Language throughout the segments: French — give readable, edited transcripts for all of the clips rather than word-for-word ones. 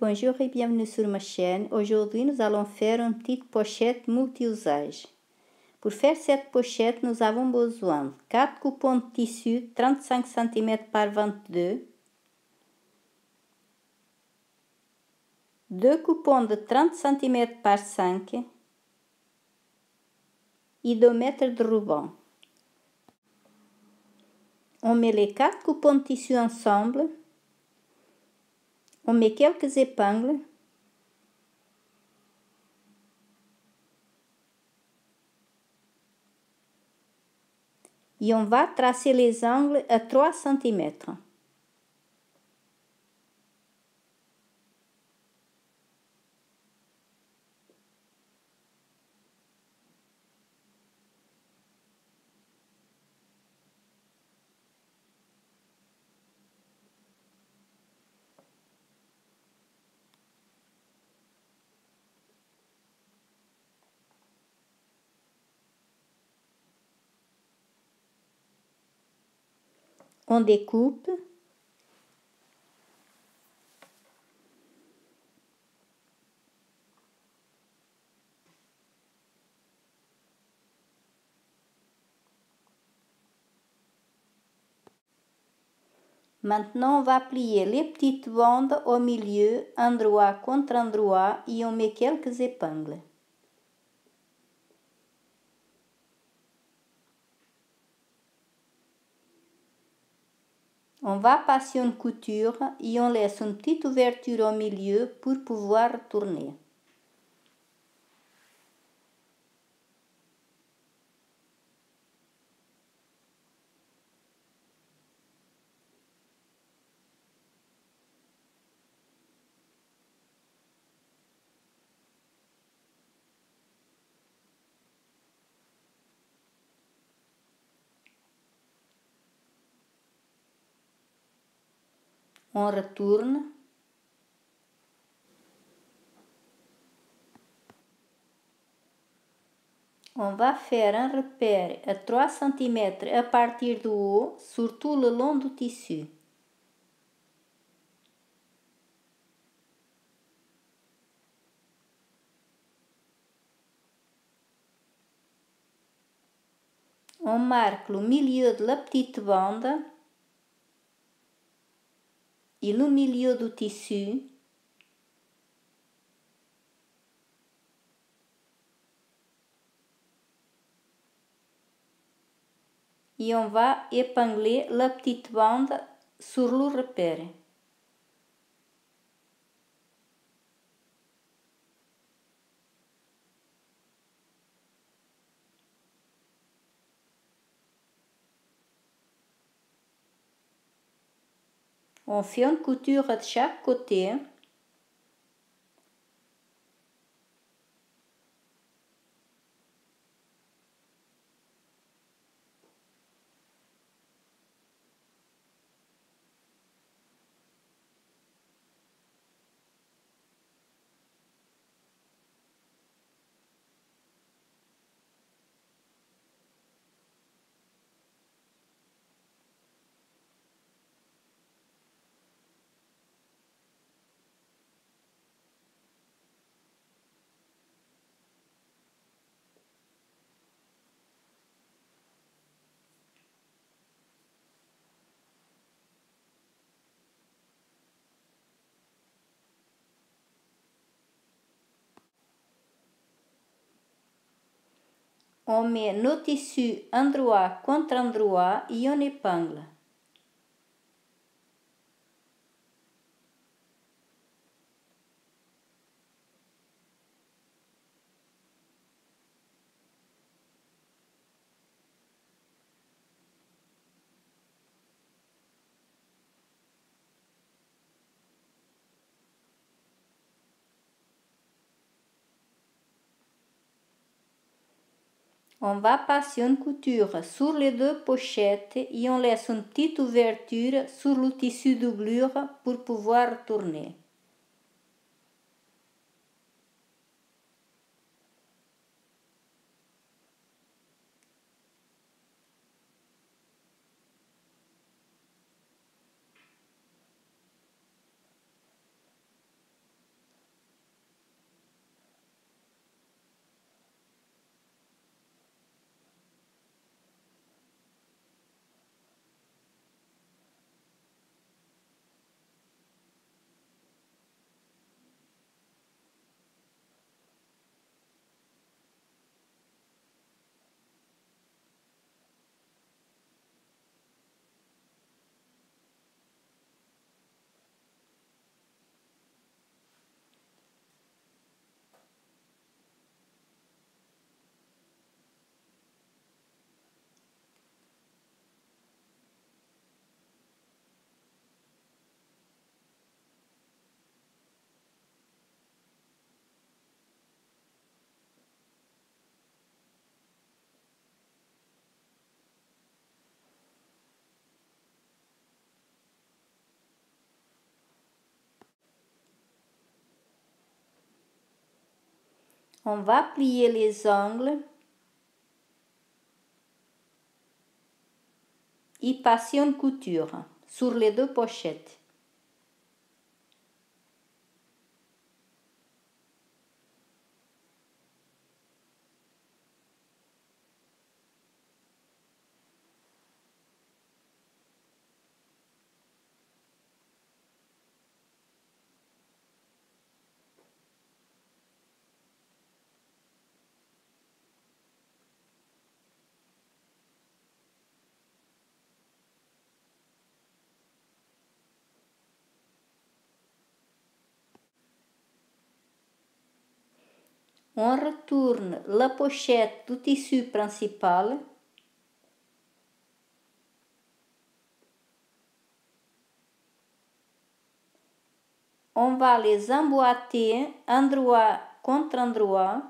Bonjour et bienvenue sur ma chaîne. Aujourd'hui, nous allons faire une petite pochette multi-usage. Pour faire cette pochette, nous avons besoin de 4 coupons de tissu 35 cm par 22, 2 coupons de 30 cm par 5 et 2 mètres de ruban. On met les 4 coupons de tissu ensemble. On met quelques épingles et on va tracer les angles à 3 cm. On découpe maintenant. On va plier les petites bandes au milieu, endroit contre endroit, et on met quelques épingles. On va passer une couture et on laisse une petite ouverture au milieu pour pouvoir tourner. On retourne. On va faire un repère à 3 cm à partir du haut, surtout le long du tissu. On marque le milieu de la petite bande et le milieu du tissu, et on va épingler la petite bande sur le repère. On fait une couture de chaque côté. On met nos tissus endroit contre endroit et on épingle. On va passer une couture sur les deux pochettes et on laisse une petite ouverture sur le tissu doublure pour pouvoir tourner. On va plier les angles et passer une couture sur les deux pochettes. On retourne la pochette du tissu principal . On va les emboîter endroit contre endroit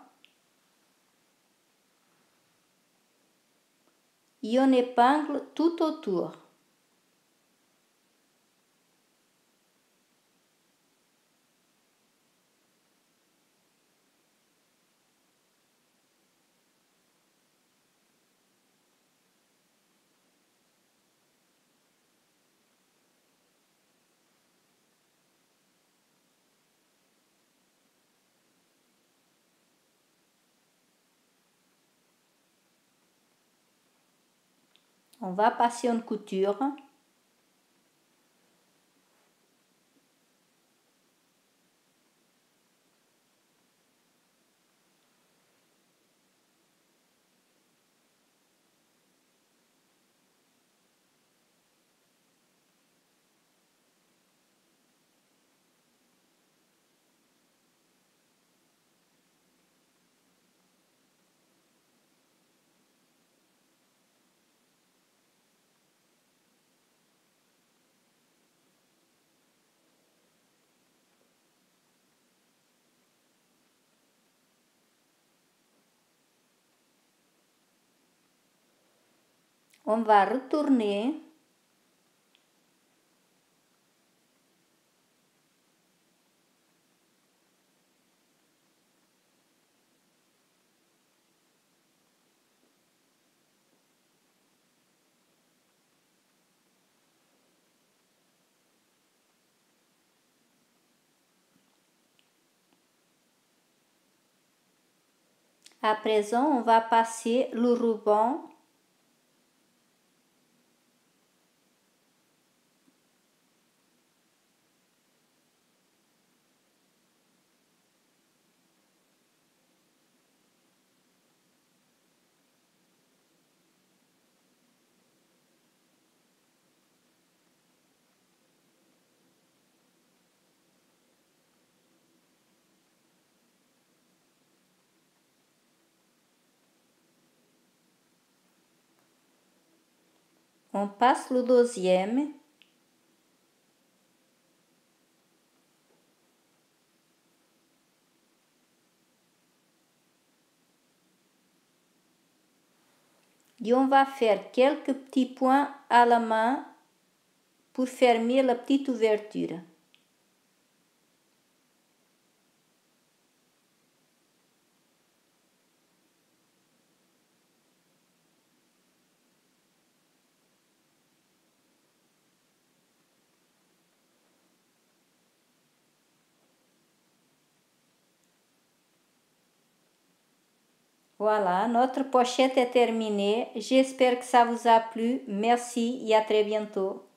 et on épingle tout autour . On va passer une couture . On va retourner . À présent, on va passer le ruban . On passe le deuxième et on va faire quelques petits points à la main pour fermer la petite ouverture. Voilà, notre pochette est terminée. J'espère que ça vous a plu. Merci et à très bientôt.